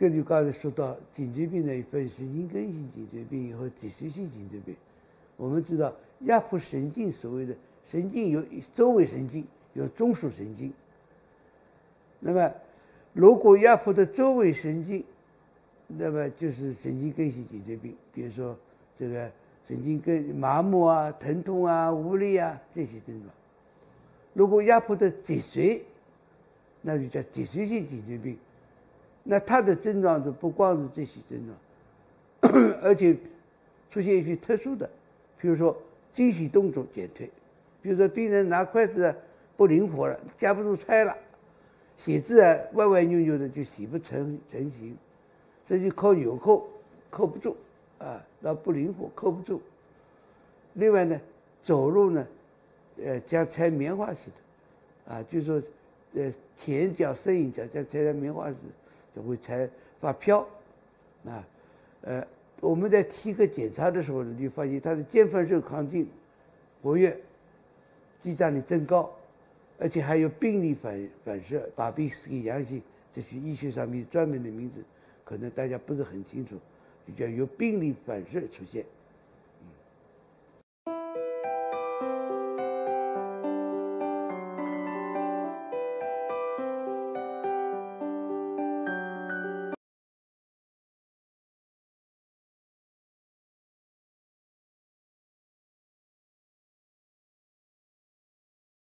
这个就刚才说到颈椎病呢，也分神经根性颈椎病和脊髓性颈椎病。我们知道压迫神经，所谓的神经有周围神经，有中枢神经。那么如果压迫的周围神经，那么就是神经根性颈椎病，比如说这个神经根麻木啊、疼痛啊、无力啊这些症状。如果压迫的脊髓，那就叫脊髓性颈椎病。那它的症状就不光是这些症状，而且出现一些特殊的，比如说精细动作减退，比如说病人拿筷子不灵活了，夹不住菜了，写字啊歪歪扭扭的就写不成形，甚至扣纽扣扣不住啊，那不灵活扣不住。另外呢，走路呢，像踩棉花似的，啊，就是说，前脚深一脚像踩棉花似的。就会才发飘，啊，我们在体格检查的时候呢，就发现他的腱缝受亢进、活跃、肌张力增高，而且还有病理反射 Babinski 阳性，这是医学上面专门的名字，可能大家不是很清楚，就叫有病理反射出现。